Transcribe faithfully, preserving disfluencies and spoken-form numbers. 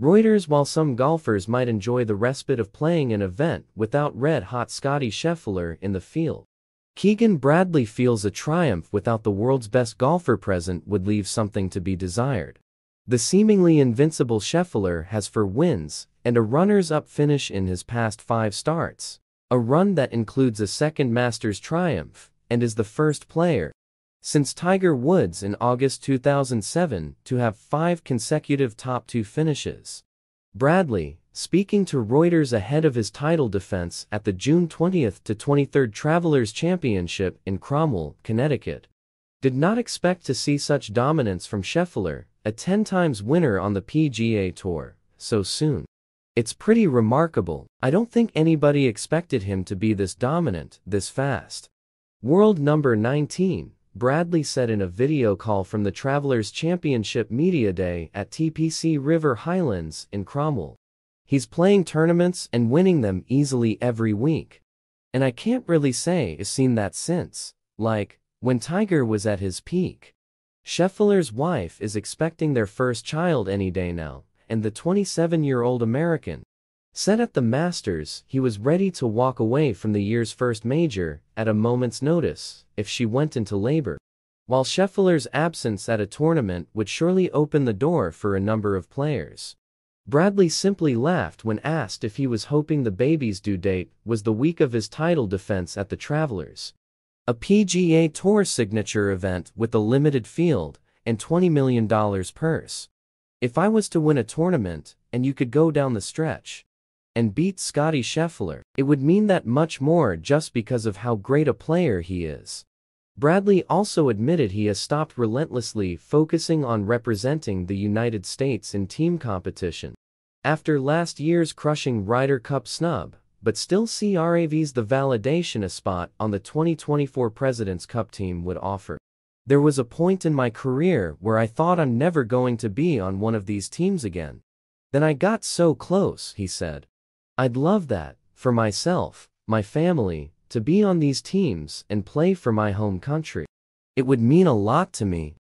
Reuters. While some golfers might enjoy the respite of playing an event without red-hot Scottie Scheffler in the field, Keegan Bradley feels a triumph without the world's best golfer present would leave something to be desired. The seemingly invincible Scheffler has four wins and a runners-up finish in his past five starts, a run that includes a second Masters triumph, and is the first player since Tiger Woods in August two thousand seven to have five consecutive top two finishes. Bradley, speaking to Reuters ahead of his title defense at the June twentieth to twenty-third Travelers Championship in Cromwell, Connecticut, did not expect to see such dominance from Scheffler, a ten times winner on the P G A Tour, so soon. "It's pretty remarkable. I don't think anybody expected him to be this dominant, this fast." World number nineteen, Bradley said in a video call from the Travelers Championship Media Day at T P C River Highlands in Cromwell. "He's playing tournaments and winning them easily every week. And I can't really say I've seen that since, like, when Tiger was at his peak." Scheffler's wife is expecting their first child any day now, and the twenty-seven-year-old American said at the Masters he was ready to walk away from the year's first major at a moment's notice if she went into labor. While Scheffler's absence at a tournament would surely open the door for a number of players, Bradley simply laughed when asked if he was hoping the baby's due date was the week of his title defense at the Travelers, a P G A Tour signature event with a limited field and twenty million dollars purse. "If I was to win a tournament, and you could go down the stretch and beat Scottie Scheffler, it would mean that much more just because of how great a player he is." Bradley also admitted he has stopped relentlessly focusing on representing the United States in team competition after last year's crushing Ryder Cup snub, but still craves the validation a spot on the twenty twenty-four President's Cup team would offer. "There was a point in my career where I thought I'm never going to be on one of these teams again. Then I got so close," he said. "I'd love that, for myself, my family, to be on these teams and play for my home country. It would mean a lot to me."